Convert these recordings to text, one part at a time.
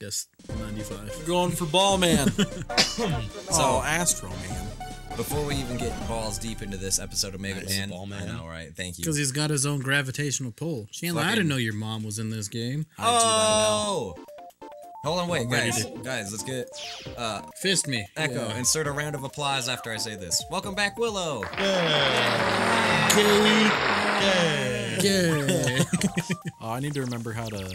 guess 95. Going for Ball Man. So Astro Man. Before we even get balls deep into this episode of Mega Man, I know, right? Thank you. Because he's got his own gravitational pull. Chandler, I didn't know your mom was in this game. Oh! Hold on, wait, guys. Guys, let's get... fist me. Echo, yeah. Insert a round of applause after I say this. Welcome back, Willow! Yeah! Yeah! Yeah! Oh, I need to remember how to...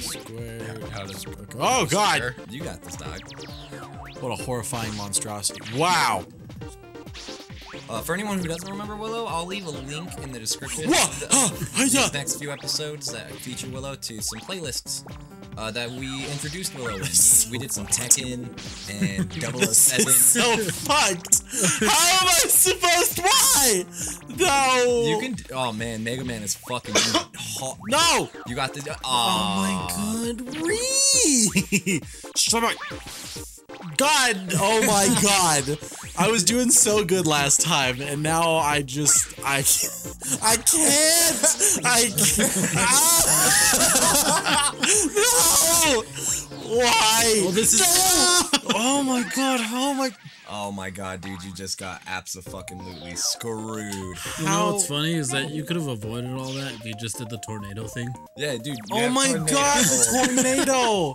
square... How to square. Oh, God! You got this, dog. What a horrifying monstrosity. Wow! For anyone who doesn't remember Willow, I'll leave a link in the description of the next few episodes that feature Willow to some playlists that we introduced Willow in. So we did some Tekken and 007. So fucked! How am I supposed to? Why? No! You can. Oh man, Mega Man is fucking hot. No! You got the. Oh my god, shut up! God! Oh my god! I was doing so good last time, and now I just I can't. No! Why? Well, this is. No! Oh my god! Oh my. Oh my god, dude! You just got abso-fucking-lutely screwed. You know what's funny is that you could have avoided all that if you just did the tornado thing. Yeah, dude. Oh my god! The tornado.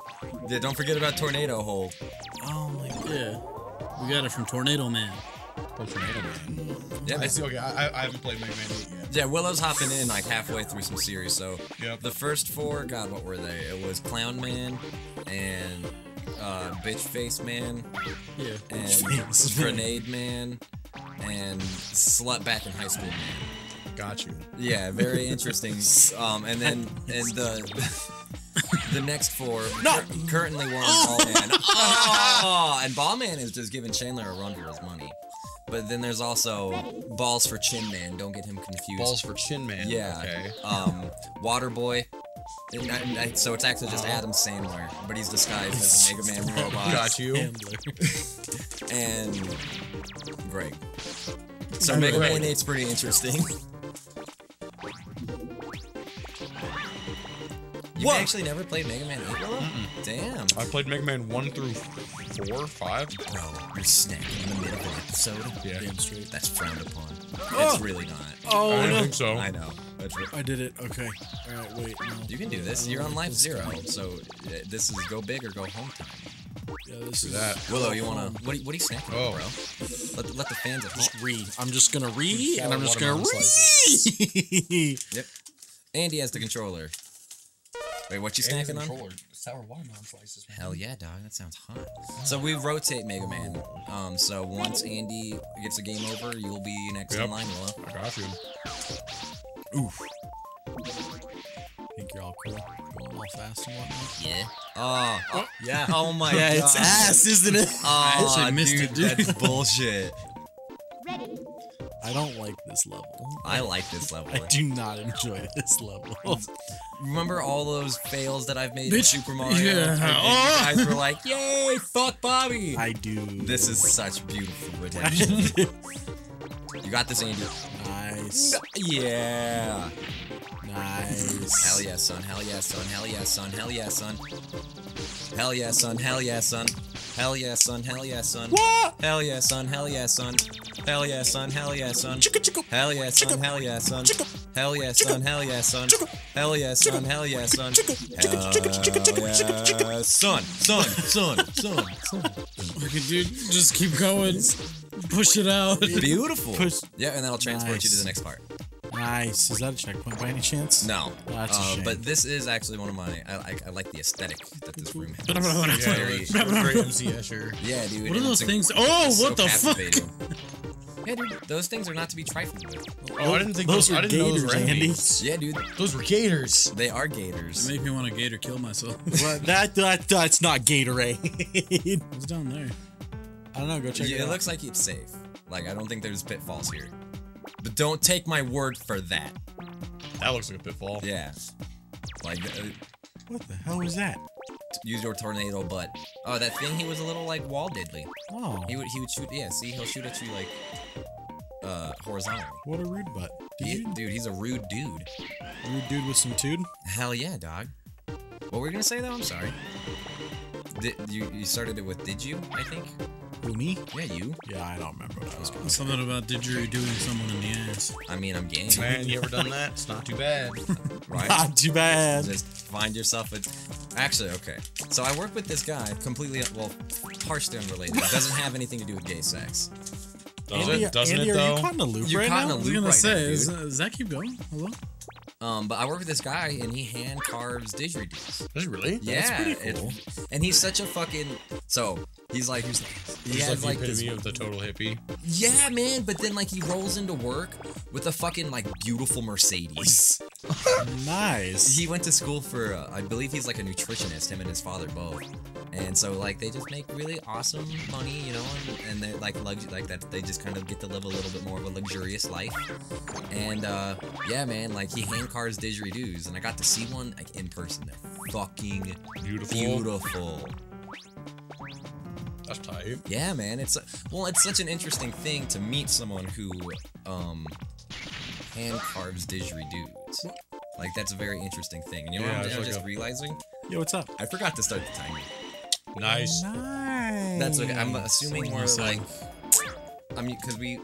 Yeah, don't forget about tornado hole. Oh my god. Yeah. We got it from Tornado Man. Oh, Tornado Man. Yeah, I see. Okay, I haven't played Mega Man 8 yet. Yeah, Willow's hopping in like halfway through some series, so yep. The first four, God, what were they? It was Clown Man and Bitch Face Man, yeah, and Grenade Man and Slut Back in High School Man. Got you. Yeah, very interesting. And then the next four currently won Ball Man. Oh, and Ball Man is just giving Chandler a run for his money. But then there's also Balls for Chin Man. Don't get him confused. Balls for Chin Man. Yeah. Okay. Water Boy. So it's actually just Adam Sandler, but he's disguised as a Mega Man robot. Got you. And Greg. So Mega Man 8's pretty interesting. You actually never played Mega Man 8, Willow? Damn. I played Mega Man 1 through 4, 5. Bro, you're snacking in the middle of an episode. Yeah. Damn straight. That's frowned upon. Oh. It's really not. Oh, I don't think so. I know. I did it. Okay. Alright, wait. No. You can do this. You're on life 0, so this is go big or go home time. Yeah, this is that. Willow, you wanna... What are you snacking on, bro? Let the fans at home. Just read. I'm just gonna read, and I'm just gonna read. Yep. Andy has the controller. Wait, what you snacking on? Sour watermelon slices. Hell yeah, dog. That sounds hot. So we rotate Mega Man. So once Andy gets a game over, you'll be next in line, Willow. I got you. Oof. Think you're all cool. Going all fast and whatnot. Yeah. Oh. Yeah. Oh my god. Yeah, it's ass, isn't it? Oh, I missed it, dude. That's bullshit. Ready. I don't like this level. I like this level. I do not enjoy this level. Remember all those fails that I've made in Super Mario? Yeah. Oh. You guys were like, yay, fuck Bobby. I do. This is such beautiful redemption. You got this, Andy. Nice. Yeah. Nice. Hell yeah, son. Hell yeah, son. Hell yeah, son. Hell yeah, son. Hell yeah, son. Hell yeah, son. Hell yeah, son. Hell yeah, son. What? Hell yeah, son. Hell yeah, son. Hell yeah, son. Hell yeah, son. Hell yeah, son. Hell yeah, son. Hell yeah, son. Hell yeah, son. Hell yeah, son. Hell yeah, son. Son. Son. Son. Son. Son. Okay, dude, just keep going. Push it out. Beautiful. Push. Yeah, and that'll transport you to the next part. Nice. Is that a checkpoint by any chance? No. That's a shame. But this is actually one of my. I like the aesthetic that this room has. It's very MC Usher. Yeah, dude. What are those things? Oh, what the fuck? Yeah, dude, those things are not to be trifled with. Oh, I didn't think those were gators, Andy. Yeah, dude. Those were gators. They are gators. They make me want to gator kill myself. Well, that's not Gatorade. What's down there? I don't know, go check it out. It looks like it's safe. Like, I don't think there's pitfalls here. But don't take my word for that. That looks like a pitfall. Yeah. Like, what the hell was that? Use your tornado butt. Oh, that thing, he was a little, like, wall diddly. Oh. He would shoot, yeah, see, he'll shoot at you, like, horizontally. What a rude butt. Dude, he's a rude dude. A rude dude with some tude? Hell yeah, dog. What were you gonna say, though? I'm sorry. You started it with "Did you?" I think. Who, me? Yeah, you. Yeah, I don't remember what I was going. Something about didgeridooing someone in the ass. I mean, I'm game. Man, you ever done that? It's not too bad. Right? Not too bad. Just find yourself a... Actually, okay. So I work with this guy, completely, well, partially unrelated. It doesn't have anything to do with gay sex. Andy, doesn't it though? Are you caught in a loop right now? Does that keep going? Hello? But I work with this guy, and he hand carves didgeridoos. Does he really? Yeah. That's pretty cool. And he's such a fucking... So, he's like... He's like the epitome of the total hippie. Yeah, man, but then, like, he rolls into work with a fucking, like, beautiful Mercedes. Nice. He went to school for, I believe he's, like, a nutritionist, him and his father both. And so, like, they just make really awesome money, you know, and they're, like that they just kind of get to live a little bit more of a luxurious life. And, yeah, man, like, he hand carves didgeridoos, and I got to see one like in person. They're fucking beautiful. That's tight. Yeah, man. It's well, it's such an interesting thing to meet someone who hand carves didgeridoos. Like that's a very interesting thing. And you know what I'm just realizing? Yo, what's up? I forgot to start the timer. Nice. Nice. That's okay. I'm assuming we're like. I mean, because we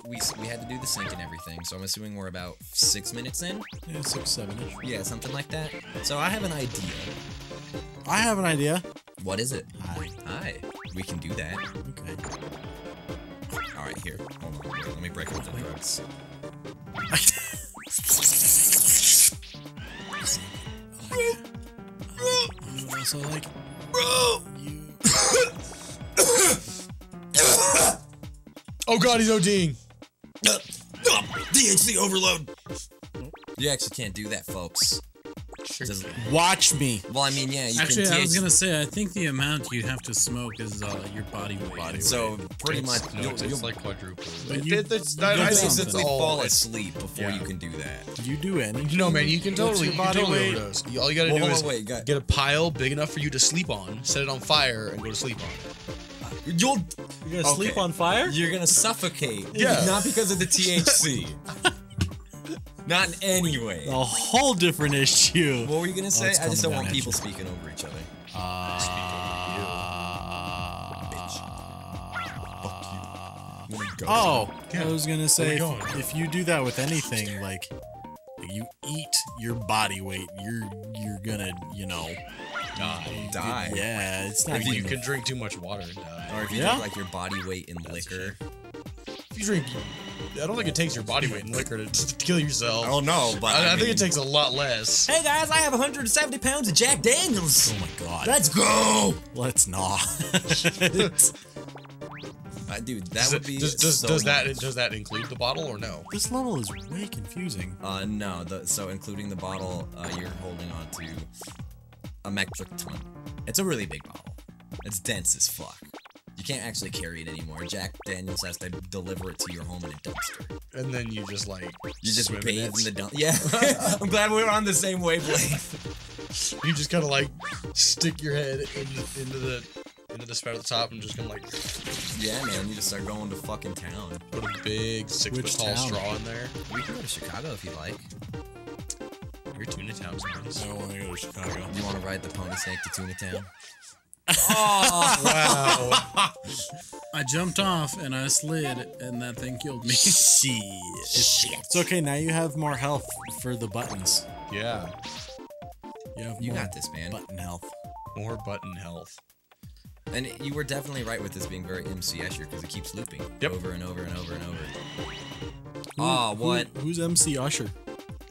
had to do the sync and everything, so I'm assuming we're about 6 minutes in? Yeah, 6, 7-ish. Yeah, something like that. So I have an idea. I have an idea. What is it? Hi. We can do that. Okay. All right, here. Hold on. Let me break up the drugs. Also like, bro. Oh god, he's ODing! DHC overload! You actually can't do that, folks. Sure. Watch me! Well, I mean, yeah, you actually, can I was gonna say, I think the amount you have to smoke is your body weight. So, pretty much... No, you'll like quadruple. But you fall asleep before you can do that. Do you do anything? No, man, you can totally overdose. All you gotta do is get a pile big enough for you to sleep on, set it on fire, and go to sleep on it. You're gonna sleep on fire? You're gonna suffocate. Yeah. Not because of the THC. Not in any way. A whole different issue. What were you gonna say? I just don't want people speaking over each other. Speaking over you. Bitch. Fuck you. Oh, yeah. I was gonna say, if you do that with anything, like, you eat your body weight, you're gonna, you know... Die. Yeah, it's not. If you could drink too much water and die. Or if you drink like your body weight in liquor. If you drink, I don't think it takes your body weight in liquor to kill yourself. Oh no, but I mean, think it takes a lot less. Hey guys, I have 170 pounds of Jack Daniels. Oh my god. Let's go. Let's not. Dude, that would be so does that include the bottle or no? This level is way confusing. No. So including the bottle, you're holding on to. A metric ton. It's a really big bottle. It's dense as fuck. You can't actually carry it anymore. Jack Daniels has to deliver it to your home in a dumpster. And then you just like... You just bathe in the dumpster. Yeah. I'm glad we were on the same wavelength. You just kind of like stick your head into the spout at the top and just kind of like... Yeah, man. You just start going to fucking town. Put a big 6-foot-tall straw in there. We can go to Chicago if you like. Your Tuna Town's nice. I don't want to go to Chicago. You want to ride the pony snake to Tuna Town? Oh, wow. I jumped off and I slid and that thing killed me. Shit. It's okay, now you have more health for the buttons. Yeah. You got this, man. Button health. More button health. And you were definitely right with this being very MC Usher because it keeps looping over and over and over and over. Oh, what? Who's MC Usher?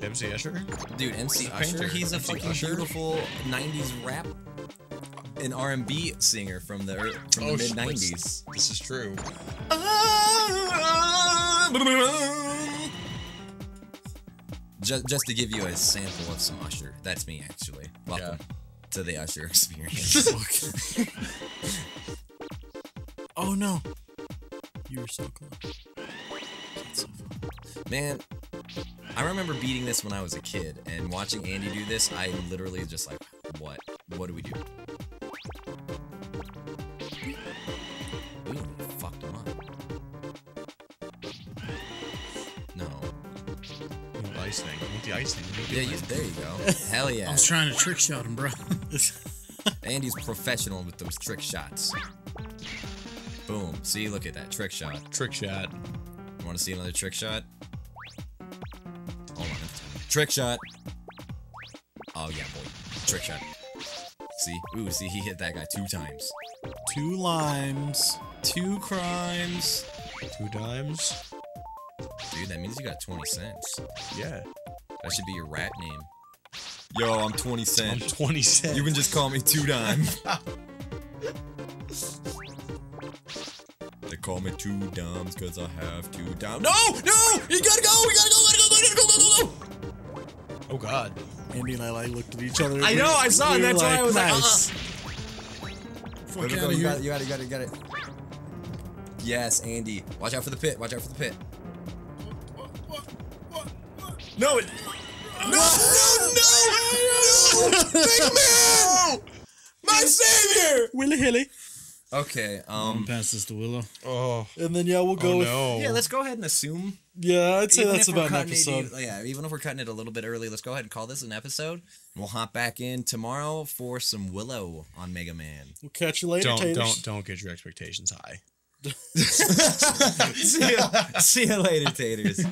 MC Usher? Dude, MC Usher, he's a fucking beautiful 90s rap and R&B singer from the mid-90s. This is true. Just to give you a sample of some Usher. That's me, actually. Welcome to the Usher experience. Oh, no. You were so close. That's so fun. Man... I remember beating this when I was a kid, and watching Andy do this, I literally just like, what? What do we do? We fucked him up. No. The ice thing. The ice thing. Yeah, there you go. Hell yeah. I was trying to trick shot him, bro. Andy's professional with those trick shots. Boom. See, look at that. Trick shot. Trick shot. You want to see another trick shot? Hold on. Trick shot. Oh, yeah, boy. Trick shot. See? Ooh, see, he hit that guy 2 times. 2 limes. 2 crimes. 2 dimes. Dude, that means you got 20 cents. Yeah. That should be your rap name. Yo, I'm 20 cents. I'm 20 cents. You can just call me 2 Dime. They call me 2 Dimes because I have 2 dimes. No! No! You gotta go! We gotta go! Go! Oh, God. Andy and I looked at each other. I know, I saw it. That's why I was like, fuck out of here. You got it, you got it, you got it. Yes, Andy. Watch out for the pit. Watch out for the pit. No! It, no! No! No! No! Big man! My savior! Willy Hilly. Okay. Pass this to Willow. Oh. And then yeah, we'll go. Oh, no. Yeah, let's go ahead and assume. Yeah, I'd say that's about an episode. Yeah, even if we're cutting it a little bit early, let's go ahead and call this an episode. We'll hop back in tomorrow for some Willow on Mega Man. We'll catch you later. Don't get your expectations high. See you later, taters.